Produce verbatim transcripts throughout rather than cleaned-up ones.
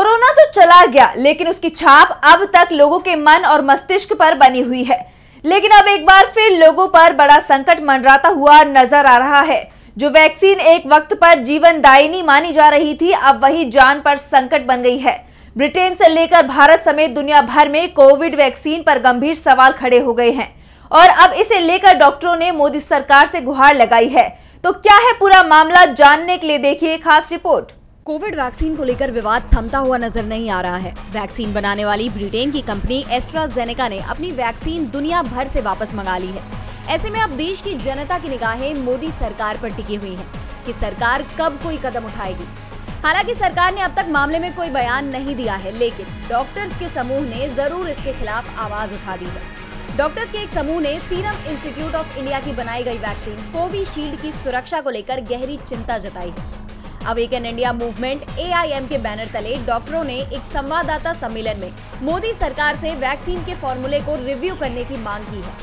Corona तो चला गया, लेकिन उसकी छाप अब तक लोगों के मन और मस्तिष्क पर बनी हुई है। लेकिन अब एक बार फिर लोगों पर बड़ा संकट मंडराता हुआ नजर आ रहा है। जो वैक्सीन एक वक्त पर जीवनदायिनी मानी जा रही थी, अब वही जान पर संकट बन गई है। ब्रिटेन से लेकर भारत समेत दुनिया भर में कोविड वैक्सीन पर गंभीर सवाल खड़े हो गए हैं और अब इसे लेकर डॉक्टरों ने मोदी सरकार से गुहार लगाई है। तो क्या है पूरा मामला, जानने के लिए देखिए खास रिपोर्ट। कोविड वैक्सीन को लेकर विवाद थमता हुआ नजर नहीं आ रहा है। वैक्सीन बनाने वाली ब्रिटेन की कंपनी एस्ट्राजेनेका ने अपनी वैक्सीन दुनिया भर से वापस मंगा ली है। ऐसे में अब देश की जनता की निगाहें मोदी सरकार पर टिकी हुई हैं कि सरकार कब कोई कदम उठाएगी। हालांकि सरकार ने अब तक मामले में कोई बयान नहीं दिया है, लेकिन डॉक्टर्स के समूह ने जरूर इसके खिलाफ आवाज उठा दी है। डॉक्टर्स के एक समूह ने सीरम इंस्टीट्यूट ऑफ इंडिया की बनाई गई वैक्सीन कोविशील्ड की सुरक्षा को लेकर गहरी चिंता जताई है। Awaken India movement A I M के बैनर तले डॉक्टरों ने एक संवाददाता सम्मेलन में मोदी सरकार से वैक्सीन के फॉर्मूले को रिव्यू करने की मांग की है।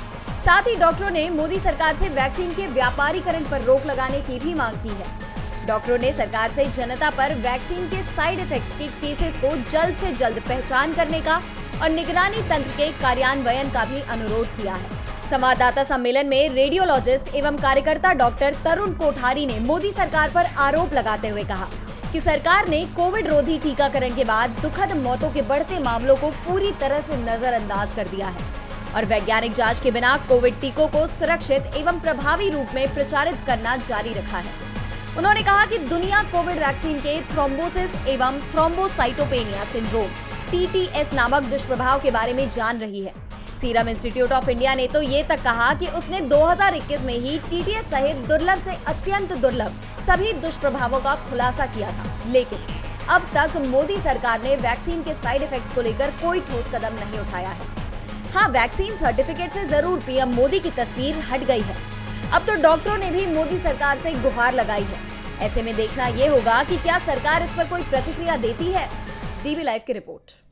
साथ ही डॉक्टरों ने मोदी सरकार से वैक्सीन के व्यापारीकरण पर रोक लगाने की भी मांग की है। डॉक्टरों ने सरकार से जनता पर वैक्सीन के साइड इफेक्ट्स के केसेस को जल्द से जल्द पहचान करने का और निगरानी तंत्र के कार्यान्वयन का भी अनुरोध किया है। संवाददाता सम्मेलन में रेडियोलॉजिस्ट एवं कार्यकर्ता डॉक्टर तरुण कोठारी ने मोदी सरकार पर आरोप लगाते हुए कहा कि सरकार ने कोविड रोधी टीकाकरण के बाद दुखद मौतों के बढ़ते मामलों को पूरी तरह से नजरअंदाज कर दिया है और वैज्ञानिक जांच के बिना कोविड टीकों को सुरक्षित एवं प्रभावी रूप में प्रचारित करना जारी रखा है। उन्होंने कहा कि दुनिया कोविड वैक्सीन के थ्रोम्बोसिस एवं thrombocytopenia syndrome T T S नामक दुष्प्रभाव के बारे में जान रही है। सीरम इंस्टीट्यूट ऑफ इंडिया ने तो ये तक कहा कि उसने दो हज़ार इक्कीस में ही टी टी एस सहित दुर्लभ से अत्यंत दुर्लभ सभी दुष्प्रभावों का खुलासा किया था, लेकिन अब तक मोदी सरकार ने वैक्सीन के साइड इफेक्ट्स को लेकर कोई ठोस कदम नहीं उठाया है। हाँ, वैक्सीन सर्टिफिकेट से जरूर पीएम मोदी की तस्वीर हट गई है। अब तो डॉक्टरों ने भी मोदी सरकार से गुहार लगाई है। ऐसे में देखना ये होगा कि क्या सरकार इस पर कोई प्रतिक्रिया देती है। डीबी लाइव की रिपोर्ट।